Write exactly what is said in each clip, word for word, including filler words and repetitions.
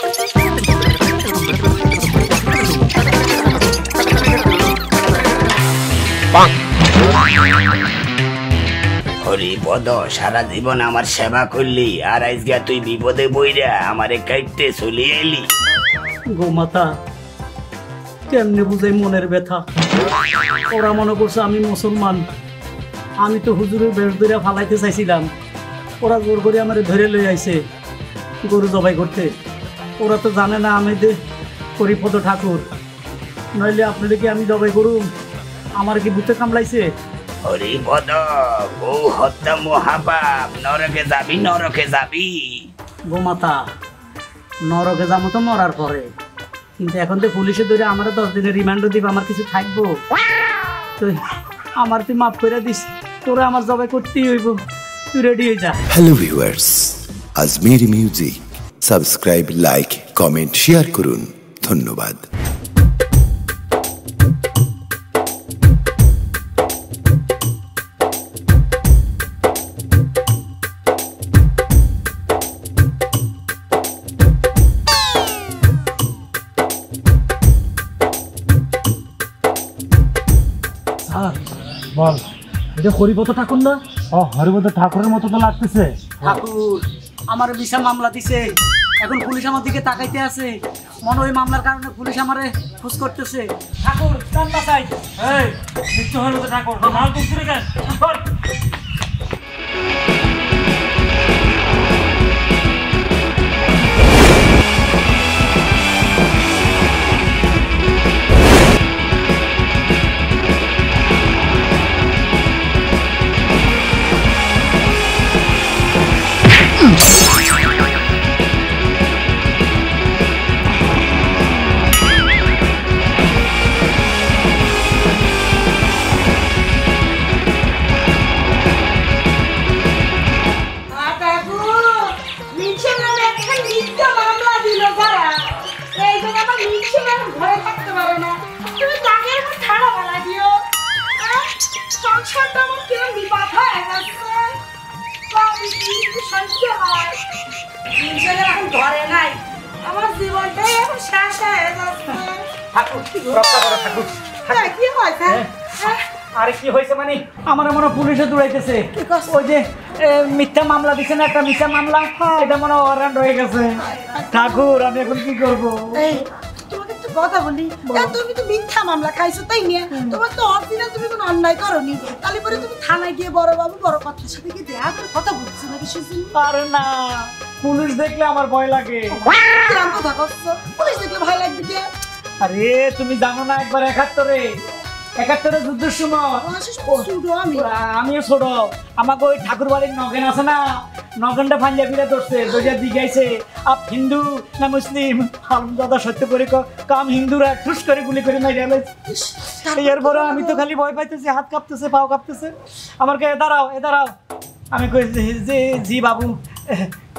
হরিপদ সারা জীবন আমার সেবা করলি আর আজকে তুই বিপদে বইরা আমারে কাইতে চলে এলি। গোমাতা কেমনে বুঝাই মনের ব্যথা? ওরা মনে করছে আমি মুসলমান, আমি তো হুজুরের বেশ ধরে ফালাইতে চাইছিলাম, ওরা জোর করে আমার ধরে লয়ে আইছে গরু জবাই করতে। ওরা তো জানে না আমি হরিপদ ঠাকুর, নইলে আপনাদের কি আমি জবাই করুম? আমার কি ভূতে কামড়াইছে? হরিপদ গো হত্যা মহাপাপ, নরকে যাবি নরকে যাবি। গোমাতা নরকে যাবো তো মরার পরে, কিন্তু এখন তো পুলিশে ধরে আমার দশ দিনের রিমান্ডও দিব, আমার কিছু থাকবো তো আমার তুই মাফ করে দিস, তোরা আমার জবাই করতেই হইব, তুই রেডি হয়ে যা। Hello viewers, Ajmir music subscribe, like, comment, share করুন। ধন্যবাদ। বল, এটা হরিপদ ঠাকুর না? ও হরিপদ ঠাকুরের মতো তো লাগতেছে। ঠাকুর আমার বিশাল মামলা দিছে, এখন পুলিশ আমার দিকে তাকাইতে আছে, মনে ওই মামলার কারণে পুলিশ আমারে খোঁজ করতেছে। ঠাকুর চান না চাই এই মৃত্যু হরিপদ ঠাকুর মাল দুপুরে গেল। আরে কি হয়েছে মানে আমার মনে পুলিশে দৌড়াইতেছে, ওই যে মিথ্যা মামলা দিচ্ছে না একটা মিথ্যা মামলা, এটা মনে অরান হয়ে গেছে। ঠাকুর আমি এখন কি করবো? কথা বলি, তুমি তো মিথ্যা মামলা খাইছো তাই নিয়ে, তোমার তো অরিজিনাল, তুমি কোনো অন্যায় করনি, তাহলে পরে তুমি থানায় গিয়ে বড় বাবু বড় কথার সাথে গিয়ে দেয়া করে কথা বলছো না কিছু? আরে না, পুলিশ দেখলে আমার ভয় লাগে। কিরকম কথা করছো? পুলিশ দেখলে ভয় লাগবে কি? আরে তুমি জানো না একবার একাত্তরে একাত্তরে যুদ্ধের সময় আমিও ছোট, আমাকে ওই ঠাকুর বাড়ির নগেন আছে না, নগেনটা ভাঞ্জা ফিরে ধরছে, দরজা দিগাইছে আপ হিন্দু না মুসলিম, হারামজাদা সত্য করে কাম হিন্দুরা ঠুস করে গুলি করে মাইরা ফেলেছে। এরপরে আমি তো খালি ভয় পাইতেছি, হাত কাঁপতেছে, পাও কাঁপতেছে, আমার কে দাঁড়াও এ দাঁড়াও, আমি কই যে জি বাবু,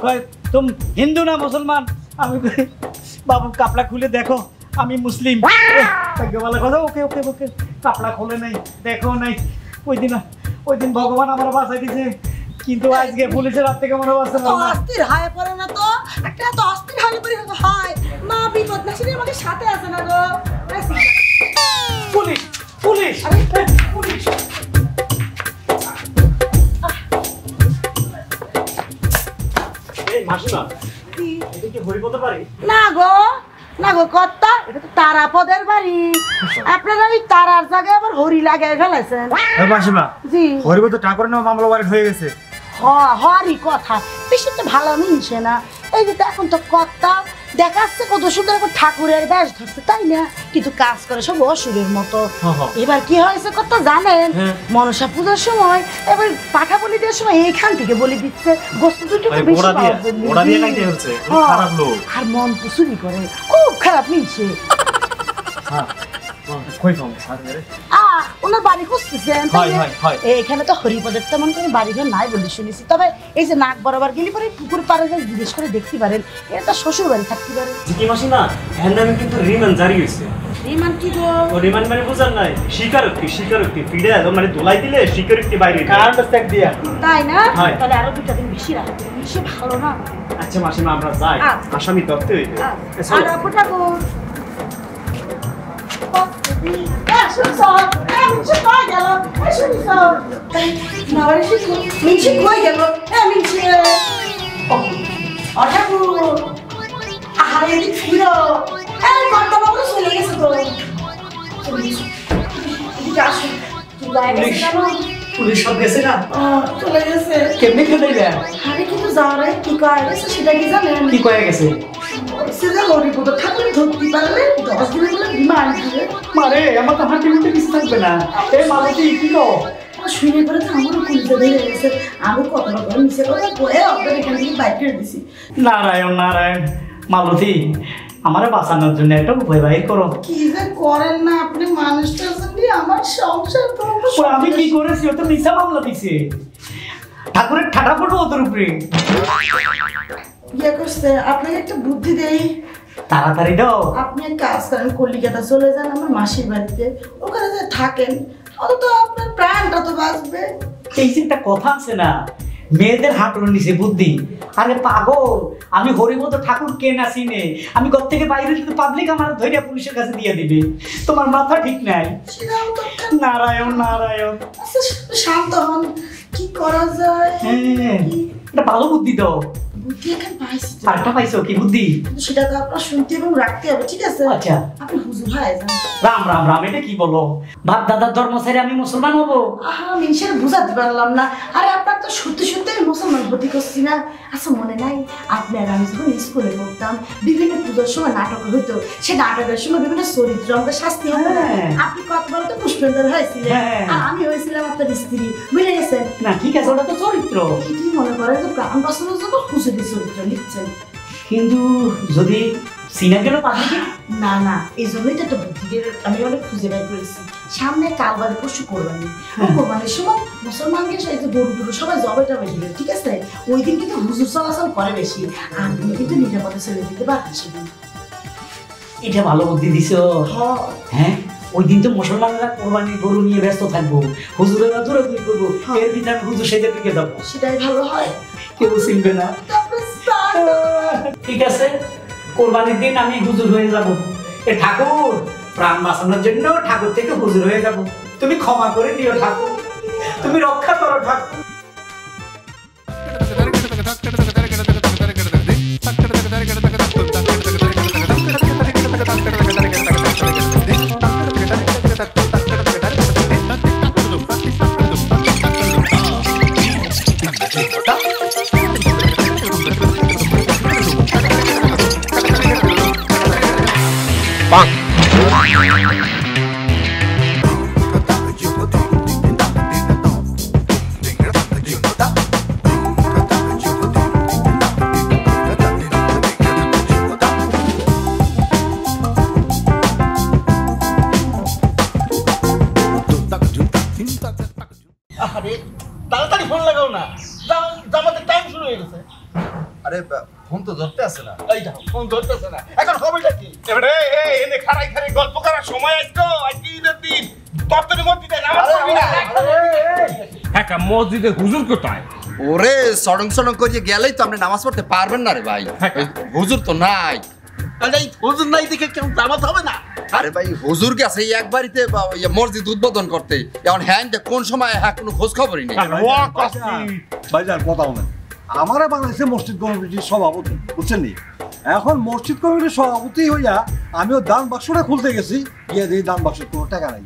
কয় তুম হিন্দু না মুসলমান? আমি কই বাবু কাপড়া খুলে দেখো আমি মুসলিম। ওকে ওকে ওকে কাপড়া খোলে নাই, দেখো নাই। ওই দিন ওই দিন ভগবান আমার বাঁচাই দিয়েছে, কিন্তু আজকে পুলিশের হাত থেকে মনে হচ্ছে অস্থির হয়ে পড়ে না তো, একটা তো অস্থির হয়ে পড়ে হয় মা বিপদ না শুনে আমাকে সাথে আসে না গো। পুলিশ পুলিশ আরে পুলিশ এই মাসুনা এটা কি হরিপদ বাড়ি? না গো না গো কর্তা, এটা তো তারা পদের বাড়ি, আপনারা ওই তারার জায়গায় আবার হরি লাগাই ফেলেছেন। মাসিমা জি হরিপদ ঠাকুর নামে মামলা বাড়ি হয়ে গেছে। হ হরি কথা বেশি তো ভালো মিলছে না, এই যে এখন তো কর্তা দেখাচ্ছে কত সুন্দর ঠাকুরের বেশ ধরছে তাই না, কিন্তু কাজ করে সব অসুরের মতো। এবার কি হয়েছে কর্তা জানেন, মনসা পূজার সময় এবার পাঠা বলি দেওয়ার সময় এইখান থেকে বলি দিচ্ছে, গোস্ত দুটোকে বেশি পাওয়া, আর মন পুচুরি করে খুব খারাপ মিলছে। এখানে তো হরিপদের তেমন কোনো বাড়ি ঘর নাই বলে শুনেছি, তবে এই যে নাক বরাবর গেলে পরে পুকুর পাড়ে যায় জিজ্ঞেস করে দেখতে পারেন, এটা শ্বশুর বাড়ি থাকতে পারে। রিমান কি গো ও রিমান মানে বুঝার নাই স্বীকারোক্তি স্বীকারোক্তি ফিরে আলো মানে দোলাই দিলে স্বীকারোক্তি বাইরে কারণ তো চেক দিয়া তাই না তাহলে আরো দুটো দিন বেশি রাখো বেশি ভালো না আচ্ছা মাসি মা আমরা যাই আসামি ধরতে হইবে আর আপুটা গো কি কয়ে গেছে সেটা গরিব তো ঠাকুর ধরতে পারলে দশ দিনের জন্য বিমা আসবে মারে আমার তো হাঁটি মুটে কিছু থাকবে না এই মালিকে কি কো শুনে পরে তো আমারও খুলতে দিয়ে গেছে আমি কত রকম নিচে করে বয়ে ওদের এখান থেকে বাইক করে দিছি নারায়ণ নারায়ণ মালতী আমার বাঁচানোর জন্য একটা উপায় বাহির করো কি যে করেন না আপনি মানুষটার জন্য আমার সংসার তো আমি কি করেছি ও তো মিছা মামলা দিছে ঠাকুরের ঠাটা পড়বো ওদের উপরে ইয়া করছে আপনাকে একটা বুদ্ধি দেই তাড়াতাড়ি দাও আপনি কাজ করেন কলিকাতা চলে যান আমার মাসির বাড়িতে ওখানে যে থাকেন অত আপনার প্রাণটা তো বাঁচবে এই চিন্তা কথা আছে না মেয়েদের হাঁটুর নিচে বুদ্ধি আরে পাগল আমি হরিমতো ঠাকুর কে না চিনে আমি ঘর থেকে বাইরে যদি পাবলিক আমার ধৈর্য পুলিশের কাছে দিয়ে দিবে তোমার মাথা ঠিক নাই নারায়ণ নারায়ণ শান্ত হন কি করা যায় হ্যাঁ এটা ভালো বুদ্ধি দাও মুসলমান হবো মানুষের বুঝাতে পারলাম না আরে আপনার তো সত্যি সত্যি আমি মুসলমান হতে করছি না আচ্ছা মনে নাই আপনার আমি যখন স্কুলে পড়তাম বিভিন্ন পুজোর সময় নাটক হতো সে নাটকের সময় বিভিন্ন চরিত্র আমাদের শাস্তি হতো আপনি কতবার তো পুষ্পেন্দর হয়েছিলেন আর আমি হয়েছিলাম আপনার স্ত্রী বুঝে গেছেন না ঠিক আছে ওটা তো চরিত্র কি মনে করেন যে প্রাণ বাঁচানোর জন্য খুচুরি চরিত্র লিখছেন কিন্তু যদি সিনা গেল পাবলিকে না না এই জন্যই তো একটা বুদ্ধির আমি অনেক খুঁজে বের করেছি সামনে কালবার পশু কোরবানি কোরবানির সময় মুসলমানদের সাথে গরু টুরু সবাই জবাই টবাই দিল ঠিক আছে ওই দিন কিন্তু হুজুর চলাচল করে বেশি আর তুমি কিন্তু নিরাপদে চলে যেতে পারছি এটা ভালো বুদ্ধি দিছ হ্যাঁ ওই দিন তো মুসলমানরা কোরবানির গরু নিয়ে ব্যস্ত থাকবো হুজুরেরা দূরে দূরে করবো এর ভিতরে আমি হুজুর সেটা টিকে দেবো সেটাই ভালো হয় কেউ চিনবে না ঠিক আছে কোরবানির দিন আমি হুজুর হয়ে যাব এ ঠাকুর প্রাণ বাঁচানোর জন্য ঠাকুর থেকে হুজুর হয়ে যাব তুমি ক্ষমা করে দিও ঠাকুর তুমি রক্ষা করো ঠাকুর মসজিদে হুজুর কোথায় ওরে সড়ং সড়ং করে গেলেই তো আপনি নামাজ পড়তে পারবেন না রে ভাই হুজুর তো নাই আরে হুজুর নাই দেখে কেউ জামাত হবে না আরে ভাই হুজুর গেছে এক বাড়িতে মসজিদ উদ্বোধন করতে এখন হ্যাঁ কোন সময় হ্যাঁ কোনো খোঁজ খবরই নেই ভাই যার কথাও না আমার বাংলাদেশে মসজিদ কমিটির সভাপতি বুঝছেন নি এখন মসজিদ কমিটির সভাপতি হইয়া আমিও দান বাক্সটা খুলতে গেছি গিয়ে দেখি দান বাক্সের কোনো টাকা নাই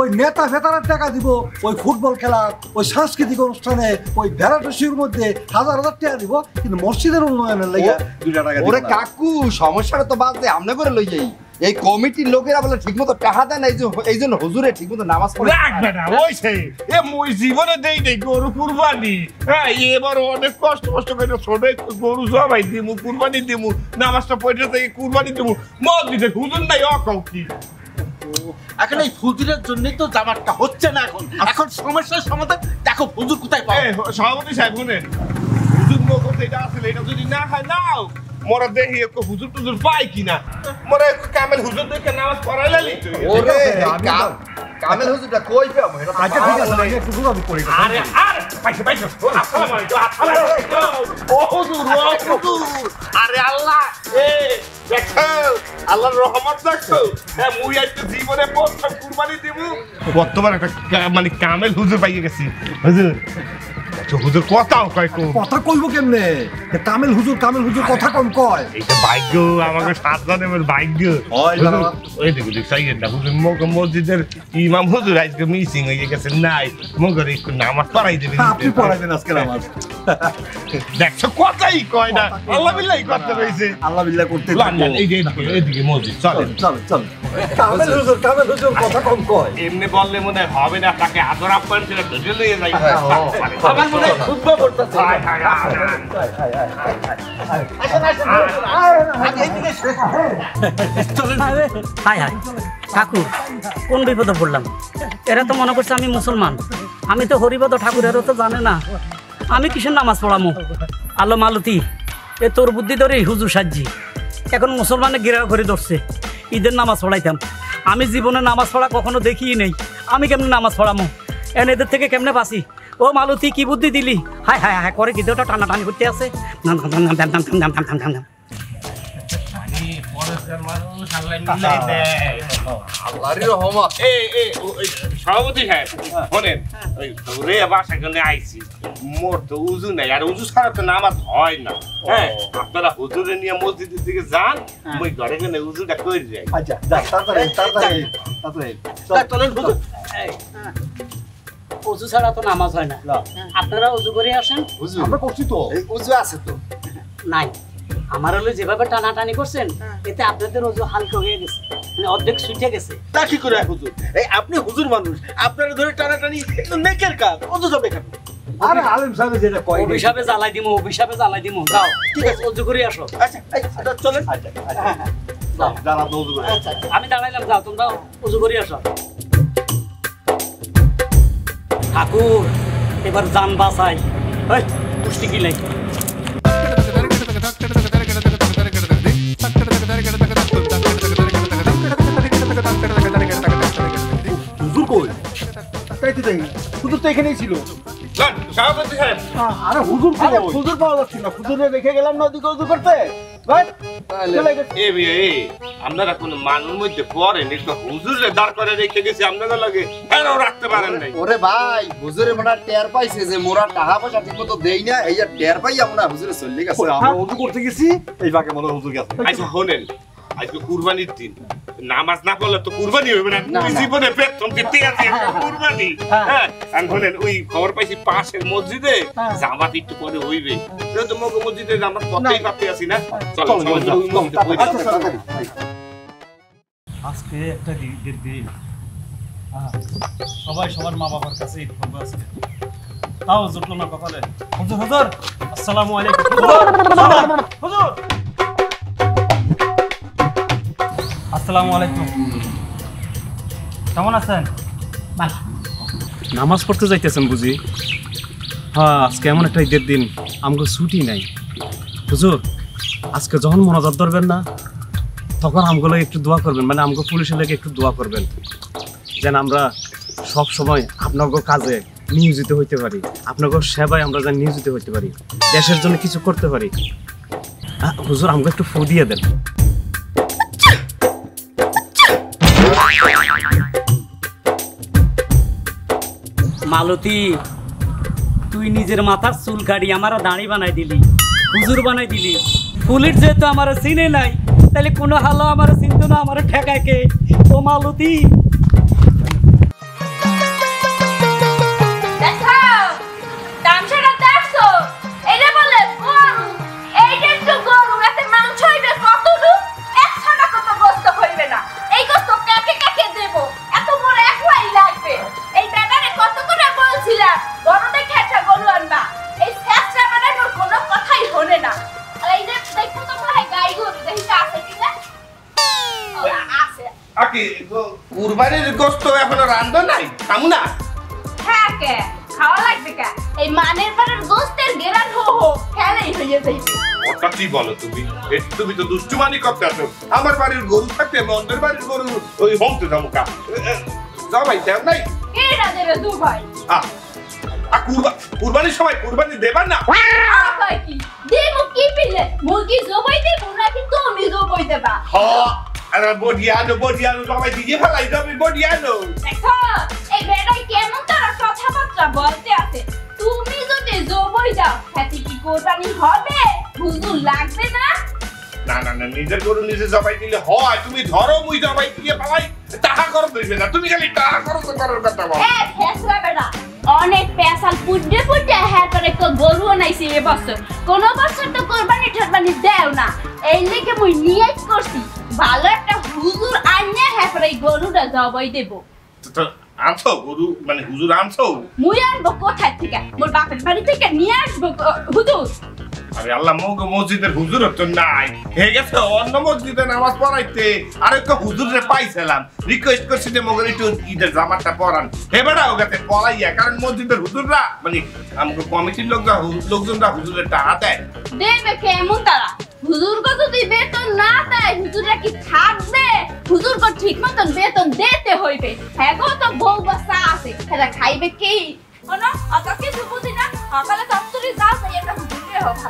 ওই নেতা ফেতারের টাকা দিব ওই ফুটবল খেলা ওই সাংস্কৃতিক অনুষ্ঠানে ওই ভেড়াটুসির মধ্যে হাজার হাজার টাকা দিব কিন্তু মসজিদের উন্নয়নের লেগে দুইটা টাকা ওরে কাকু সমস্যাটা তো বাদ দিয়ে আমরা করে লই যাই এই কমিটির লোকেরা বলে ঠিকমতো টাকা দেন এই জন্য হুজুরে ঠিকমতো নামাজ পড়ে রাখবে না ওই সেই এ মুই জীবনে দেই দেই গরু কুরবানি হ্যাঁ এবার অনেক কষ্ট কষ্ট করে ছোট গরু জবাই দিমু কুরবানি দিমু নামাজটা পড়ে থেকে কুরবানি দিমু মসজিদে হুজুর নাই অকাউ কি এখন এই ফুলতিটার জন্যই তো জামাতটা হচ্ছে না এখন এখন সমস্যার সমাধান দেখো হুজুর কোথায় পাবো সভাপতি সাহেব শুনেন হুজুর মকর এটা আসলে এটা যদি না হয় নাও মোরা দেহি একো হুজুর টুজুর পাই কিনা মোরা একো কামেল হুজুর দেখে নামাজ পড়াইলা লি ওরে কামেল হুজুরটা কই পাবো এটা আচ্ছা ঠিক আছে আমি একটু গুলো করি আরে আরে পাইছে পাইছে ওলা সালাম আলাইকুম ও হুজুর ও হুজুর আরে আল্লাহ এ দেখো আল্লাহর রহমত দেখো হ্যাঁ মুই আজকে জীবনে পথটা কুরবানি দেব বর্তমান একটা মানে কামেল হুজুর পাইয়ে গেছি হুজুর হুজুর কথা কইকো কথা কইবো কেমনে যে কামেল হুজুর কামেল হুজুর কথা কম কয় এইটা ভাগ্য আমাকে সাজা দেবের ভাগ্য ওই বাবা ওই দেখো দেখছাইয়া না হুজুর মগ মসজিদের ইমাম হুজুর আজকে মিসিং হয়ে গেছে নাই মগর একটু নামাজ পড়াই দেবেন আপনি পড়াবেন আজকে নামাজ দেখছো কথাই কয় না আল্লাহ বিল্লাহি করতে রইছে আল্লাহ বিল্লাহ করতে লাগলেন এই যে এইদিকে মসজিদ চলেন চলেন চলেন কামেল হুজুর কামেল হুজুর কথা কম কয় এমনি বললে মনে হবে না তাকে আদর আপমান করে ধরে নিয়ে যাই খুদবা করতেছে হাই হাই হাই হাই হাই আসেন আসেন আমি এদিকে শেখা চলেন হাই হাই ঠাকুর কোন বিপদে পড়লাম এরা তো মনে করছে আমি মুসলমান আমি তো হরিবদ ঠাকুরেরও তো জানে না আমি কিসের নামাজ পড়ামো আলো মালতি এ তোর বুদ্ধি ধরে হুজুর সাজ্জি এখন মুসলমানে গিরা করে ধরছে ঈদের নামাজ পড়াইতাম আমি জীবনে নামাজ পড়া কখনো দেখিই নেই আমি কেমনে নামাজ পড়ামো এখন এদের থেকে কেমনে বাঁচি ও মালতি কি বুদ্ধি দিলি হাই হাই হাই করে কি দেওটা টানা টানি করতে আছে সভাপতি সাহেব শোনেন ওই আবার সেখানে আইসি মোর তো উজু নাই আর উজু ছাড়া তো নামাজ হয় না হ্যাঁ আপনারা হুজুরে নিয়ে মসজিদের দিকে যান ওই ঘরে গেলে উজুটা করে যায় আচ্ছা তাড়াতাড়ি তাড়াতাড়ি তাড়াতাড়ি হুজুর উজু ছাড়া তো নামাজ হয় না আপনারা উজু করে আসেন উজু আমরা করছি তো উজু আছে তো নাই আমার হলো যেভাবে টানাটানি করছেন এতে আপনাদের উজু হালকা হয়ে গেছে মানে অর্ধেক ছুটে গেছে তা কি করে হুজুর এই আপনি হুজুর মানুষ আপনারা ধরে টানাটানি একটু নেকের কাজ উজু যাবে কেন আরে আলেম সাহেব যেটা কয় অভিশাপে জ্বালাই দিমু অভিশাপে জ্বালাই দিমু যাও ঠিক আছে উজু করে আসো আচ্ছা আচ্ছা চলেন আচ্ছা যাও দাঁড়াও উজু করে আচ্ছা আমি দাঁড়াইলাম যাও তোমরা উজু করে আসো ঠাকুর এবার জান বাঁচাই পুষ্টি কি লাগে হুজুর কই তাইতে দেই হুজুর তো এখানেই ছিল সভাপতি সাহেব আরে হুজুর কই হুজুর পাওয়া যাচ্ছে না হুজুরে রেখে গেলাম না ওদিকে হুজুর করতে ভাই আপনারা কোন মানুষ মধ্যে পড়েন একটু হুজুরে দাঁড় করে রেখে গেছি আপনাদের লাগে এরাও রাখতে পারেন নাই ওরে ভাই হুজুরে মোরা টের পাইছে যে মোরা টাকা পয়সা ঠিক মতো দেই না এই টের পাই আমরা হুজুরে চলে গেছে আমরা ওযু করতে গেছি এই বাকে মনে হুজুর গেছে আচ্ছা শুনেন আজকে কুরবানির দিন নামাজ না করলে তো কুরবানি হবে না জীবনে প্রথম দিতে আছে কুরবানি হ্যাঁ আমি বলেন ওই খবর পাইছি পাশের মসজিদে জামাত একটু পরে হইবে তো মগ মসজিদে জামাত করতেই করতে আসি না চলো আজকে একটা ঈদের দিন সবাই সবার মা বাবার কাছে ঈদ করবে আজকে তাও জুটলো না কপালে হুজুর হুজুর আসসালামু আলাইকুম হুজুর হুজুর আসসালামু আলাইকুম কেমন আছেন নামাজ পড়তে যাইতেছেন বুঝি হ্যাঁ আজকে এমন একটা ঈদের দিন আমাকে ছুটি নাই হুজুর আজকে যখন মোনাজাত ধরবেন না তখন আমাকে একটু দোয়া করবেন মানে আমাকে পুলিশের লাগে একটু দোয়া করবেন যেন আমরা সব সময় আপনার কাজে নিয়োজিত হইতে পারি আপনার সেবায় আমরা যেন নিয়োজিত হইতে পারি দেশের জন্য কিছু করতে পারি হ্যাঁ হুজুর আমাকে একটু ফু দিয়ে দেন মালতি তুই নিজের মাথার চুল কাটি আমার দাঁড়ি বানাই দিলি হুজুর বানাই দিলি পুলিশ যেহেতু আমার চিনে নাই তাহলে কোনো হালো আমার চিন্ত না আমার ঠেকায় কে ও মালতি খাওয়া লাগবে কা এই মানের পরের গোস্তের গেরান হো হো খেলাই হয়ে যাইবে কাটি বলো তুমি একটু তুমি তো দুষ্টুমানি করতেছো আমার বাড়ির গরু থাকতে মন্দের বাড়ির গরু ওই হংতে দাও কা যাও ভাই দেব নাই এ রাজা রে দু ভাই আ আ কুরবানি সবাই কুরবানি দেবা না ভাই কি দেব কি পিলে মুরগি জবাই দেব না কি তুমি জবাই দেবা হ্যাঁ আর বডিয়ানো বডিয়ানো সবাই দিয়ে ফলাই যাবে বডিয়ানো দেখো এই বেটা কেমন তার কথাবার্তা বলতে আছে তুমি যদি জবাই দাও হাতে কি কোরবানি হবে বুঝু লাগবে না না না না নিজে গরু নিজে জবাই দিলে হয় তুমি ধরো মুই জবাই দিয়ে পালাই তাহা কর দিবে না তুমি খালি তাহা করছ করার কথা বল এ ফেসরা বেটা অনেক পেশাল পুড্ডে পুড্ডে হ্যাঁ করে কো গরু নাইছে এ বছর কোন বছর তো কুরবানি ঠরবানি দেও না এই লাগে মুই নিয়ত করছি ভালো একটা হুজুর আইনে হ্যাঁ করে গরুটা জবাই দেব তো আমছো গরু মানে হুজুর আমছো মুই আনবো কোথা থেকে মোর বাপের বাড়ি থেকে নিয়ে আসবো হুজুর আরে আল্লাহ মোগো মসজিদের হুজুর তো নাই হে গেছে অন্য মসজিদে নামাজ পড়াইতে আরে কো হুজুরে পাইছিলাম রিকোয়েস্ট করছি যে মোগো একটু ঈদের জামাটা পরান হে বড়াও গেছে পরাইয়া কারণ মসজিদের হুজুররা মানে আমগো কমিটির লোকরা লোকজনরা হুজুরের টাকা দেয় দেবে কেমন তারা হুজুর কো যদি বেতন না দেয় হুজুররা কি থাকবে হুজুর কো ঠিক মতন বেতন দিতে হইবে হ্যাঁ গো তো বউ বাচ্চা আছে এরা খাইবে কি ওনা আজকে সুবুদিনা সকালে দপ্তরে যাও তাই একটা তোমার দ্বারা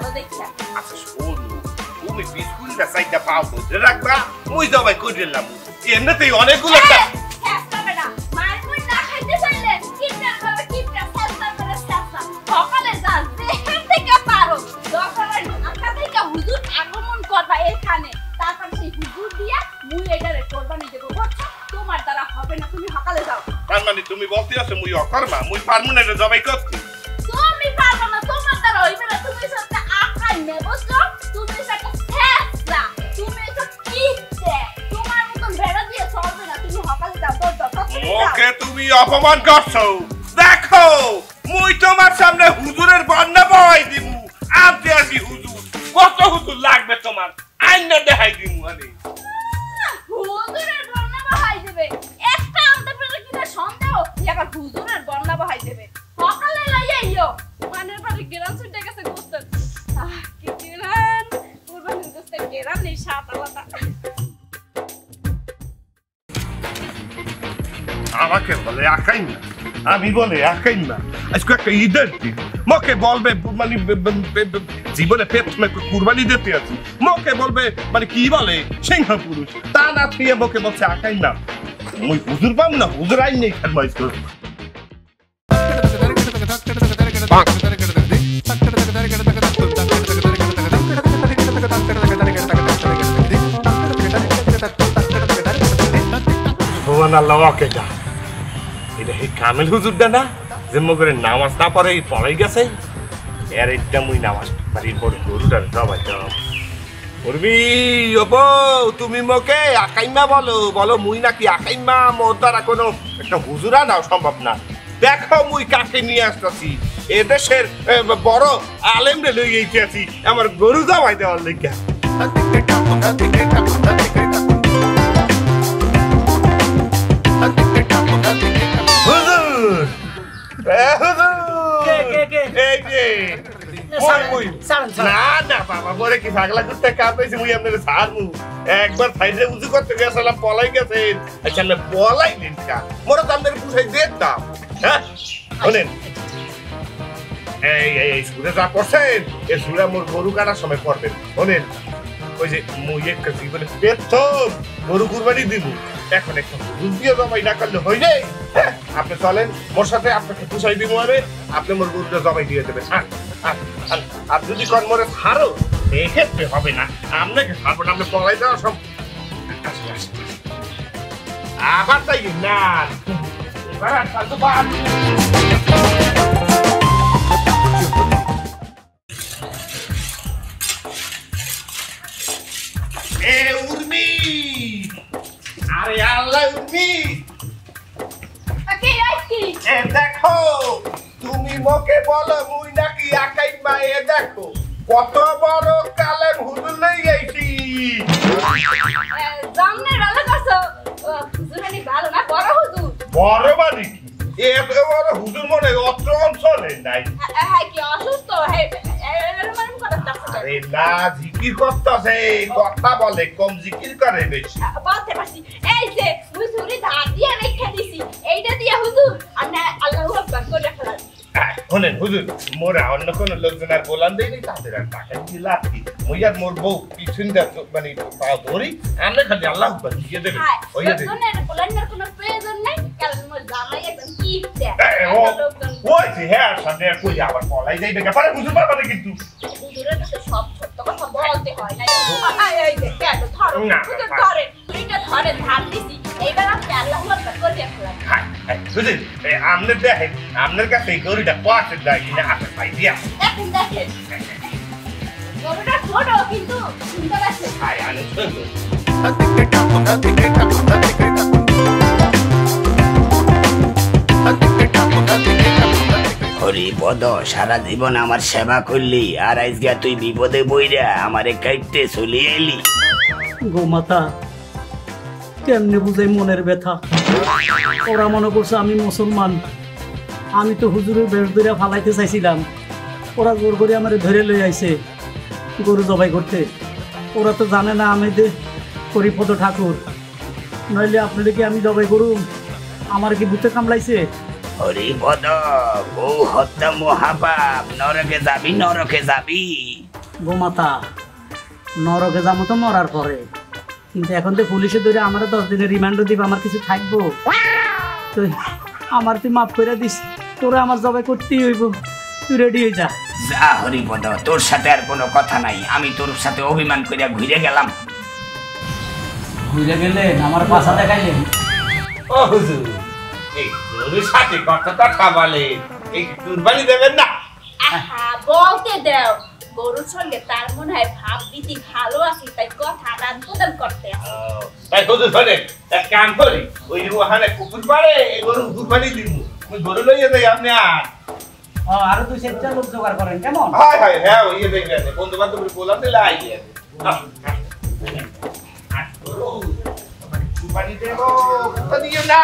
হবে না তুমি সকালে যাও তার মানে তুমি বলতে আছো মুই অকর্মা মুই পার্মুনেন্ট জবাই করছি তুমি পারবা না তোমার দ্বারা হইবে না তুমি অপমান করছো দেখো মুই তোমার সামনে হুজুরের বন্যা বই দিমু আপনি আসি হুজুর কত হুজুর লাগবে তোমার আইনা দেখাই দিমু আরে হুজুরের বন্যা বহাই দেবে একটা আমাদের পেলে কিনা সন্দেহ ইয়াকার হুজুরের বন্যা বহাই দেবে সকালে লাইয়াইও মানে পারে গেরান ছুটে গেছে গোস্ত আহ কি গেরান কুরবানি গোস্ত গেরান নেই সাত আলাদা আমাকে বলে আকাই না আমি বলে আকাই না আজকে একটা ঈদের দিন মোকে বলবে মানে জীবনে পেট কুরবানি দিতে আছি মোকে বলবে মানে কি বলে সিংহ পুরুষ তা না দিয়ে মোকে বলছে আকাই না মুই হুজুর পাম না হুজুর আইন নেই ফরমাইশ করো ভগবান আল্লাহ ওকে যা এই কামেল হুজুর দাদা যে মগরে নামাজটা পড়ে পড়াই গেছে এর একটা মুই নামাজ বাড়ির পড়ে গরুটার জবাই দাও করবি ওপো তুমি মোকে আকাইমা বলো বলো মুই নাকি আকাইমা মোর দ্বারা কোনো একটা হুজুরা নাও সম্ভব না দেখো মুই কাকে নিয়ে আসতেছি এদেশের বড় আলেমরে লই আইতেছি আমার গরু জবাই দেওয়ার লেগে গরু কাটার সময় পড়বেন শোনেন ওই যে মুই একটা জীবনে গরু কুরবানি দিব এখন একটা দুধ দিয়ে জমাই না করলে হয়ে যায় আপনি চলেন মোর সাথে আপনাকে পুষাই দিব হবে আপনি মোর গরুটা জমাই দিয়ে দেবে আর যদি কন মরে ছাড়ো এক্ষেত্রে হবে না আপনাকে ছাড়বো না আপনি পলাই যাওয়া সব আবার তাই না আরে আল্লাহ উর্মি দেখো তুমি মোকে বলো মুই নাকি একাই মায়ে দেখো কত বড় কালেম হুজুর লই আইছি জামনে রালা করছো হুজুরানি ভালো না বড় হুজুর বড় মানে কি এত বড় হুজুর মনে অত অঞ্চলে নাই হ্যাঁ কি অসুস্থ হ্যাঁ এরকম কথা আরে না জিকির করতেছে কথা বলে কম জিকির করে বেশি বলতে পারছি এই যে হুজুরি দাঁত দিয়ে রেখে দিছি এইটা দিয়া হুজুর আমরা আল্লাহু আকবার করে রাখলাম শুনেন হুজুর মোরা অন্য কোন লোকজনের বলান দেই নাই তাদের আর টাকা দিয়ে লাভ কি মই আর মোর বউ পিছনটা মানে পা ধরি আমরা খালি আল্লাহু আকবার দিয়ে দেব ওই যে শুনেন বলানের কোনো প্রয়োজন নাই কারণ মোর জামাই একদম কিপটে ওই যে হ্যাঁ সামনে কই আবার বলাই যাইবে না পারে হুজুর পারে কিন্তু আপনার কাছে গরুটা পাশে দেখি না হাতে পাই দিয়া হরিপদ সারা জীবন আমার সেবা করলি আর আজকে তুই বিপদে বইরা আমারে কাইতে চলে এলি গোমাতা কেমনে বুঝাই মনের ব্যথা ওরা মনে করছে আমি মুসলমান আমি তো হুজুরের বেশ ধরে ফালাইতে চাইছিলাম ওরা জোর করে আমার ধরে লই আইছে গরু জবাই করতে ওরা তো জানে না আমি যে হরিপদ ঠাকুর নইলে আপনাদের কি আমি জবাই করুম আমার কি ভূতে কামড়াইছে হরিপদ বউ হত্যা মহাপাপ নরকে যাবি নরকে যাবি গোমাতা নরকে যাবো তো মরার পরে কিন্তু এখন তো পুলিশে ধরে আমার দশ দিনের রিমান্ডও দিব আমার কিছু থাকবো তো আমার তুই মাফ করে দিস তোরা আমার জবাই করতেই হইব তুই রেডি হয়ে যা যা হরিপদ তোর সাথে আর কোনো কথা নাই আমি তোর সাথে অভিমান করিয়া ঘুরে গেলাম ঘুরে গেলেন আমার পাশা দেখাইলেন ও হুজুর এই তোর সাথে কথা কথা বলে এই কুরবানি দেবেন না আহা বলতে দাও গরুর সঙ্গে তার মনে হয় ভাব দিতি ভালো আছে তাই কথা দান প্রদান করতে তাই হুজুর ধরে এক কাম করি ওই ওখানে কুকুর পারে এই গরু কুরবানি দিব ওই গরু লইয়া যাই আপনি আর আর দুই সেটটা লোক জোগাড় করেন কেমন হ্যাঁ হ্যাঁ হ্যাঁ ওই দেখেন বন্ধু বান্ধব বললাম দিলে আইয়ে আজ গরু মানে কুরবানি দেব তো দিও না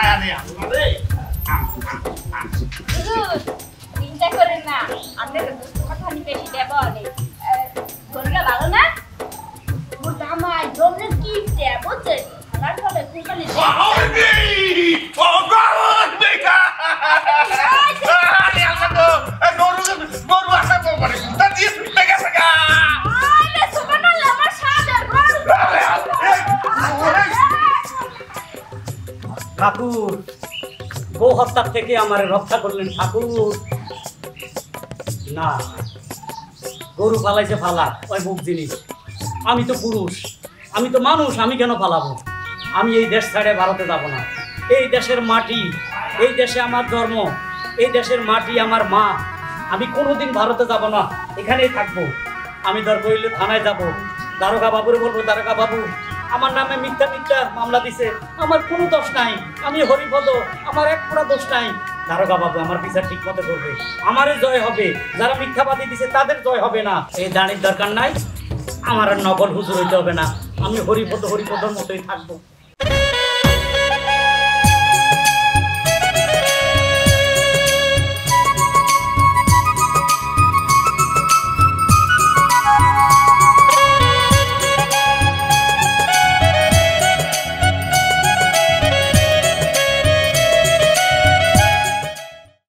আয়া নে আরে হুজুর চিন্তা করেন না আপনি আমি বেশি দেব অনেক গরুটা ভালো না ওর জামাই জমলে কি দেব বুঝছেন আমার ফলে কুরবানি ঠাকুর গো হত্যার থেকে আমার রক্ষা করলেন ঠাকুর না গরু পালাইছে ফালা ওই বুক জিনিস আমি তো পুরুষ আমি তো মানুষ আমি কেন পালাবো আমি এই দেশ ছাড়ে ভারতে যাব না এই দেশের মাটি এই দেশে আমার ধর্ম এই দেশের মাটি আমার মা আমি কোনোদিন ভারতে যাব না এখানেই থাকবো আমি দরকার হইলে থানায় যাব দারোগা বাবুর বলবো দারোগা বাবু আমার নামে মিথ্যা মিথ্যা মামলা দিছে আমার কোনো দোষ নাই আমি হরিপদ আমার এক পুরা দোষ নাই দারোগা বাবু আমার বিচার ঠিক মতো করবে আমারই জয় হবে যারা মিথ্যাবাদী দিছে তাদের জয় হবে না এই দাঁড়ির দরকার নাই আমার আর নকল হুজুর হইতে হবে না আমি হরিপদ হরিপদর মতোই থাকবো।